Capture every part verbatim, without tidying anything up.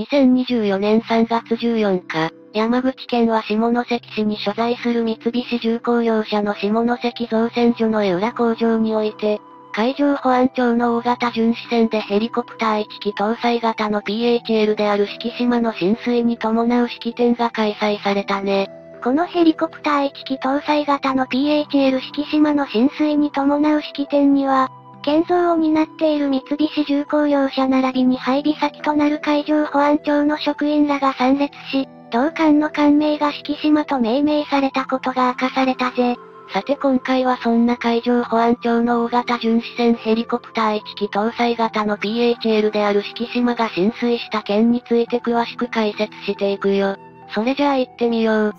にせんにじゅうよねんさんがつじゅうよっか、山口県は下関市に所在する三菱重工業社の下関造船所の江浦工場において、海上保安庁の大型巡視船でヘリコプターいっき搭載型の ピーエイチエル である敷島の浸水に伴う式典が開催されたね。このヘリコプターいっき搭載型の ピーエイチエル 敷島の浸水に伴う式典には、建造を担っている三菱重工業者並びに配備先となる海上保安庁の職員らが参列し、同艦の艦名が敷島と命名されたことが明かされたぜ。さて今回はそんな海上保安庁の大型巡視船ヘリコプターいっき搭載型の ピーエイチエル である敷島が浸水した件について詳しく解説していくよ。それじゃあ行ってみよう。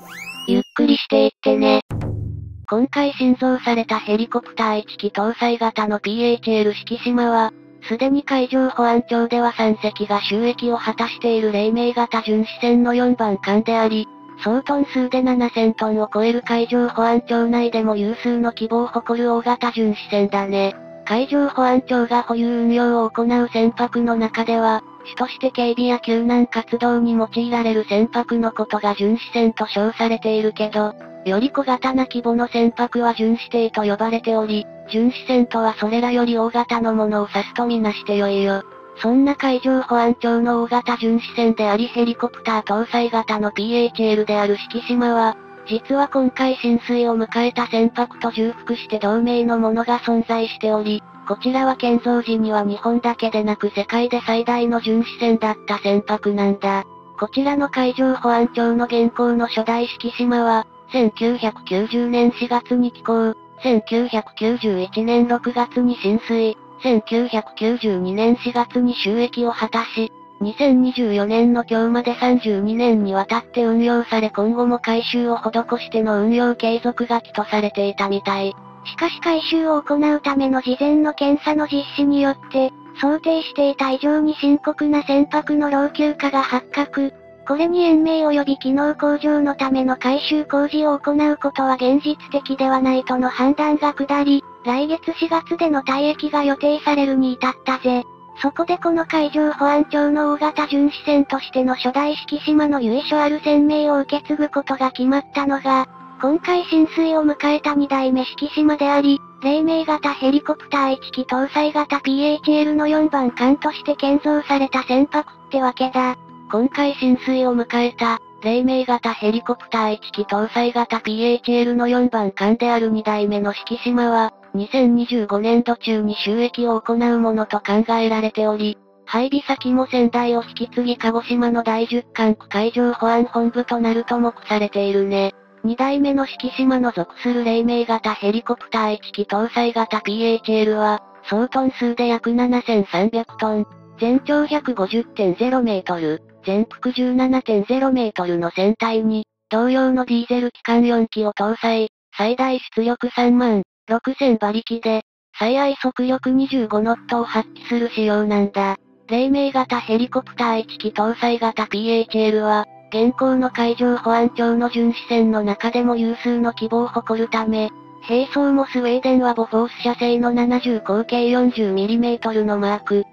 ゆっくりしていってね。今回新造されたヘリコプターいっき搭載型の ピーエイチエル 敷島は、すでに海上保安庁ではさんせきが収益を果たしている黎明型巡視船のよんばんかんであり、総トン数でななせんトンを超える海上保安庁内でも有数の規模を誇る大型巡視船だね。海上保安庁が保有運用を行う船舶の中では、主として警備や救難活動に用いられる船舶のことが巡視船と称されているけど、より小型な規模の船舶は巡視艇と呼ばれており、巡視船とはそれらより大型のものを指すとみなしてよいよ。そんな海上保安庁の大型巡視船でありヘリコプター搭載型の ピーエイチエル である敷島は、実は今回浸水を迎えた船舶と重複して同名のものが存在しており、こちらは建造時には日本だけでなく世界で最大の巡視船だった船舶なんだ。こちらの海上保安庁の現行の初代敷島は、せんきゅうひゃくきゅうじゅうねんしがつに起工、せんきゅうひゃくきゅうじゅういちねんろくがつに浸水、せんきゅうひゃくきゅうじゅうにねんしがつに収益を果たし、にせんにじゅうよねんの今日までさんじゅうにねんにわたって運用され今後も改修を施しての運用継続が期とされていたみたい。しかし改修を行うための事前の検査の実施によって、想定していた以上に深刻な船舶の老朽化が発覚。これに延命及び機能向上のための改修工事を行うことは現実的ではないとの判断が下り、来月しがつでの退役が予定されるに至ったぜ。そこでこの海上保安庁の大型巡視船としての初代敷島の由緒ある船名を受け継ぐことが決まったのが、今回浸水を迎えたにだいめ敷島であり、黎明型ヘリコプターいっき搭載型 ピーエイチエル のよんばんかんとして建造された船舶ってわけだ。今回浸水を迎えた、黎明型ヘリコプターいっき搭載型 ピーエイチエル のよんばんかんであるにだいめの敷島は、にせんにじゅうごねんど中に収益を行うものと考えられており、配備先も仙台を引き継ぎ鹿児島のだいじゅっかんく海上保安本部となると目されているね。にだいめの敷島の属する黎明型ヘリコプターいっき搭載型 ピーエイチエル は、総トン数で約ななせんさんびゃくトン、全長 ひゃくごじゅってんゼロメートル。全幅 じゅうななてんゼロメートルの船体に、同様のディーゼル機関よんきを搭載、最大出力さんまんろくせんばりきで、最大速力にじゅうごノットを発揮する仕様なんだ。黎明型ヘリコプターいっき搭載型 ピーエイチエル は、現行の海上保安庁の巡視船の中でも有数の規模を誇るため、並走もスウェーデンはボフォース社製のななじゅう口径 よんじゅうミリメートル のマーク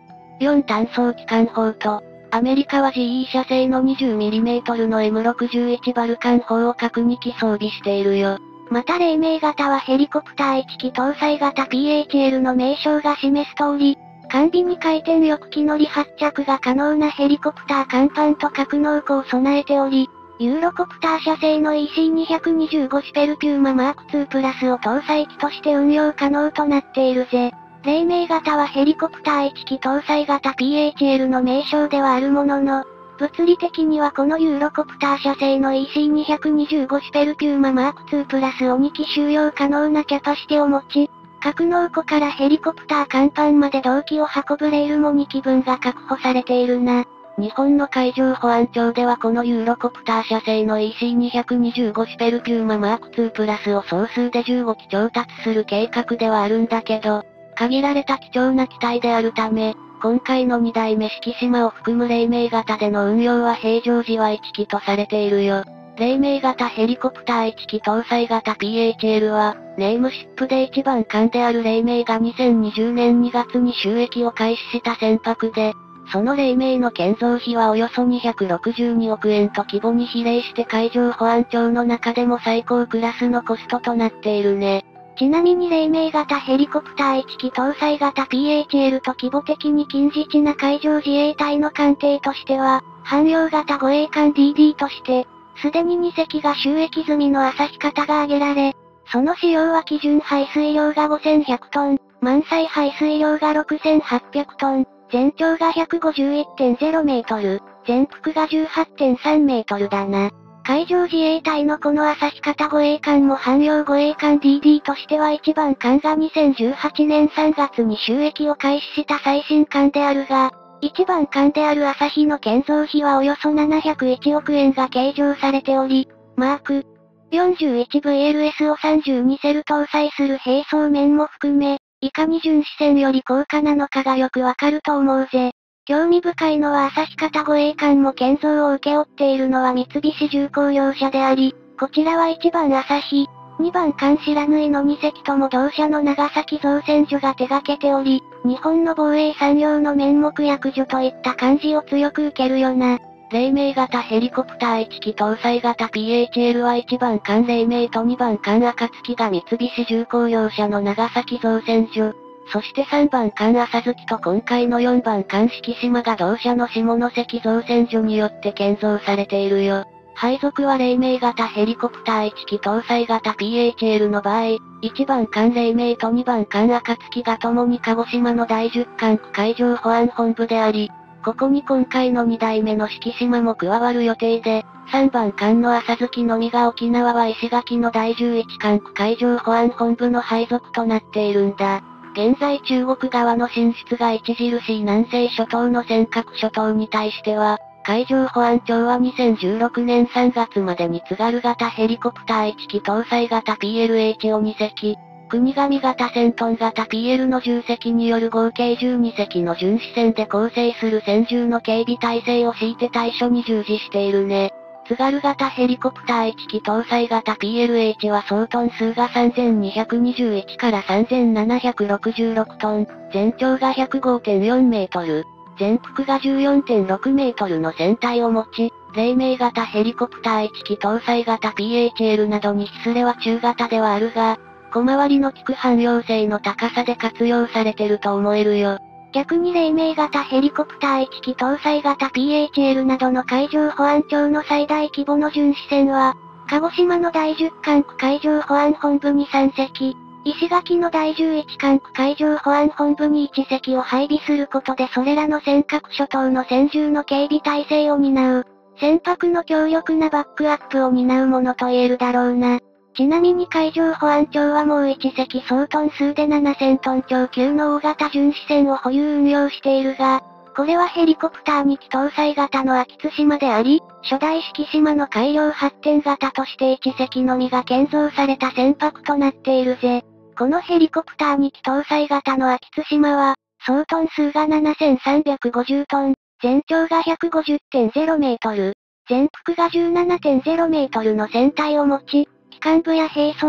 よん単装機関砲と、アメリカは ジーイー 社製の にじゅうミリメートル の エムろくじゅういち バルカン砲を各にき装備しているよ。また黎明型はヘリコプターいっき搭載型 ピーエイチエル の名称が示す通り、艦尾に回転翼機乗り発着が可能なヘリコプター甲板と格納庫を備えており、ユーロコプター社製の イーシーにひゃくにじゅうご スペルピューマ マークツー プラスを搭載機として運用可能となっているぜ。黎明型はヘリコプターいっき搭載型 ピーエイチエル の名称ではあるものの、物理的にはこのユーロコプター社製の イーシーにひゃくにじゅうご スペルピューマ マークツー プラスをにき収容可能なキャパシティを持ち、格納庫からヘリコプター甲板まで同期を運ぶレールもにきぶんが確保されているな。日本の海上保安庁ではこのユーロコプター社製の イーシーにひゃくにじゅうご スペルピューマ マークツー プラスを総数でじゅうごき調達する計画ではあるんだけど、限られた貴重な機体であるため、今回のにだいめ敷島を含む黎明型での運用は平常時はいっきとされているよ。黎明型ヘリコプターいっき搭載型 ピーエイチエル は、ネームシップでいちばんかんである黎明がにせんにじゅうねんにがつに収益を開始した船舶で、その黎明の建造費はおよそにひゃくろくじゅうにおくえんと規模に比例して海上保安庁の中でも最高クラスのコストとなっているね。ちなみに黎明型ヘリコプターいっき搭載型 ピーエイチエル と規模的に近似値な海上自衛隊の艦艇としては、汎用型護衛艦 ディーディー として、すでににせきが収益済みの旭方が挙げられ、その使用は基準排水量がごせんひゃくトン、満載排水量がろくせんはっぴゃくトン、全長が ひゃくごじゅういってんゼロメートル、全幅が じゅうはってんさんメートルだな。海上自衛隊のこの旭方護衛艦も汎用護衛艦 ディーディー としては一番艦がにせんじゅうはちねんさんがつに収益を開始した最新艦であるが、一番艦である朝日の建造費はおよそななひゃくいちおくえんが計上されており、マーク よんじゅういちブイエルエス をさんじゅうにセル搭載する並走面も含め、いかに巡視船より高価なのかがよくわかると思うぜ。興味深いのは旭方護衛艦も建造を請け負っているのは三菱重工業者であり、こちらはいちばん朝日、にばん艦白縫のにせきとも同社の長崎造船所が手掛けており、日本の防衛産業の面目躍如といった感じを強く受けるよな。黎明型ヘリコプターいっき搭載型 ピーエイチエル はいちばん艦黎明とにばん艦暁が三菱重工業者の長崎造船所。そしてさんばん艦朝月と今回のよんばん艦四季島が同社の下関造船所によって建造されているよ。配属は黎明型ヘリコプターいっき搭載型 ピーエイチエル の場合、いちばん艦黎明とにばん艦暁がともに鹿児島のだいじゅっ管区海上保安本部であり、ここに今回のにだいめの四季島も加わる予定で、さんばん艦の朝月のみが沖縄は石垣のだいじゅういち管区海上保安本部の配属となっているんだ。現在中国側の進出が著しい南西諸島の尖閣諸島に対しては、海上保安庁はにせんじゅうろくねんさんがつまでに津軽型ヘリコプターいっき搭載型 ピーエルエイチ をにせき、国神型戦闘型 ピーエル のじゅっせきによる合計じゅうにせきの巡視船で構成する専従の警備体制を敷いて対処に従事しているね。津軽型ヘリコプターいっき搭載型 ピーエルエイチ は総トン数がさんぜんにひゃくにじゅういちからさんぜんななひゃくろくじゅうろくトン、全長が ひゃくごてんよんメートル、全幅が じゅうよんてんろくメートルの船体を持ち、黎明型ヘリコプターいっき搭載型 ピーエイチエル などに比すれば中型ではあるが、小回りの利く汎用性の高さで活用されてると思えるよ。逆に黎明型ヘリコプターいっき搭載型 ピーエイチエル などの海上保安庁の最大規模の巡視船は、鹿児島のだいじゅっ管区海上保安本部にさんせき、石垣のだいじゅういち管区海上保安本部にいっせきを配備することでそれらの尖閣諸島の専従の警備体制を担う、船舶の強力なバックアップを担うものと言えるだろうな。ちなみに海上保安庁はもういっせき総トン数でななせんトン超級の大型巡視船を保有運用しているが、これはヘリコプターにき搭載型の安芸津島であり、初代四季島の改良発展型としていっせきのみが建造された船舶となっているぜ。このヘリコプターにき搭載型の安芸津島は、総トン数がななせんさんびゃくごじゅうトン、全長が ひゃくごじゅってんゼロメートル、全幅が じゅうななてんゼロメートルの船体を持ち、機関部や並走、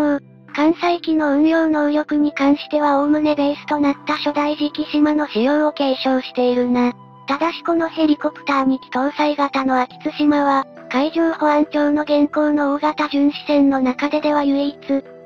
艦載機の運用能力に関しては概ねベースとなった初代四季島の使用を継承しているな。ただしこのヘリコプターにき搭載型の暁島は、海上保安庁の現行の大型巡視船の中ででは唯一、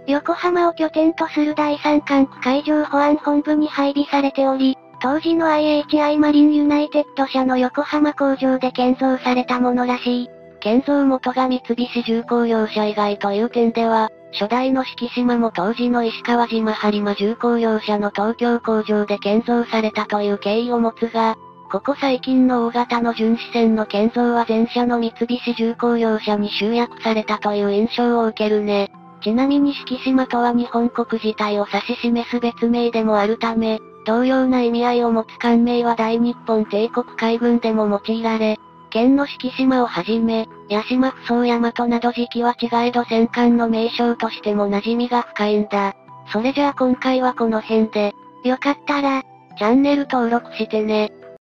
横浜を拠点とするだいさん管区海上保安本部に配備されており、当時の アイエイチアイ マリンユナイテッド社の横浜工場で建造されたものらしい。建造元が三菱重工業者以外という点では、初代の四季島も当時の石川島播磨重工業者の東京工場で建造されたという経緯を持つが、ここ最近の大型の巡視船の建造は前者の三菱重工業者に集約されたという印象を受けるね。ちなみに四季島とは日本国自体を指し示す別名でもあるため、同様な意味合いを持つ艦名は大日本帝国海軍でも用いられ、県の四季島をはじめ、屋島扶桑大和など時期は違えど戦艦の名称としても馴染みが深いんだ。それじゃあ今回はこの辺で、よかったら、チャンネル登録してね。